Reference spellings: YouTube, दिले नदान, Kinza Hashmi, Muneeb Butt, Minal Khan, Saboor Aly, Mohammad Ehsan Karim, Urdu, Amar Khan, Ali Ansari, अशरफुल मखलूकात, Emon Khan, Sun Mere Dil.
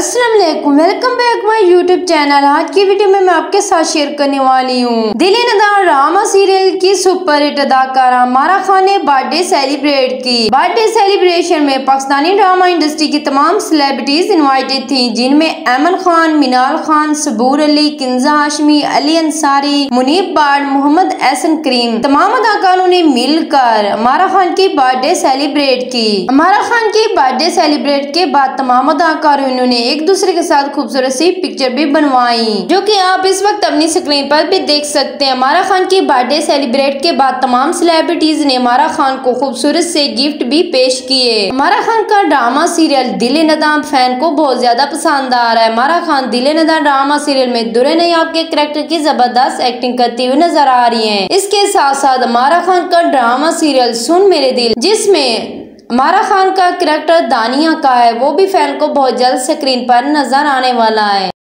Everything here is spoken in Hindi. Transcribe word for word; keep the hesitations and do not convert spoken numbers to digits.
अस्सलाम वालेकुम, welcome back my YouTube channel. आज की वीडियो में मैं आपके साथ शेयर करने वाली हूँ दिले नदान ड्रामा सीरियल की सुपरहिट अदाकारा अमर खान ने बर्थडे सेलिब्रेट की। बर्थडे सेलिब्रेशन में पाकिस्तानी ड्रामा इंडस्ट्री की तमाम सेलिब्रिटीज इन्वाइटेड थी, जिनमें एमन खान, मिनाल खान, सबूर अली, किंजा हाशमी, अली अंसारी, मुनीब बट, मोहम्मद एहसन करीम तमाम अदाकारों ने मिलकर अमर खान की बर्थडे सेलिब्रेट की। अमर खान की बर्थडे सेलिब्रेट के बाद तमाम अदाकारों ने एक दूसरे के साथ खूबसूरत सी पिक्चर भी बनवाई, जो कि आप इस वक्त अपनी स्क्रीन पर भी देख सकते हैं। अमर खान की बर्थडे सेलिब्रेट के बाद तमाम सेलिब्रिटीज ने अमर खान को खूबसूरत से गिफ्ट भी पेश किए। अमर खान का ड्रामा सीरियल दिले नदान फैन को बहुत ज्यादा पसंद आ रहा है। अमर खान दिले नदान ड्रामा सीरियल में दुल्हन है आपके कैरेक्टर की जबरदस्त एक्टिंग करती हुई नजर आ रही है। इसके साथ साथ अमर खान का ड्रामा सीरियल सुन मेरे दिल, जिसमे अमर खान का करैक्टर दानिया का है, वो भी फैन को बहुत जल्द स्क्रीन पर नजर आने वाला है।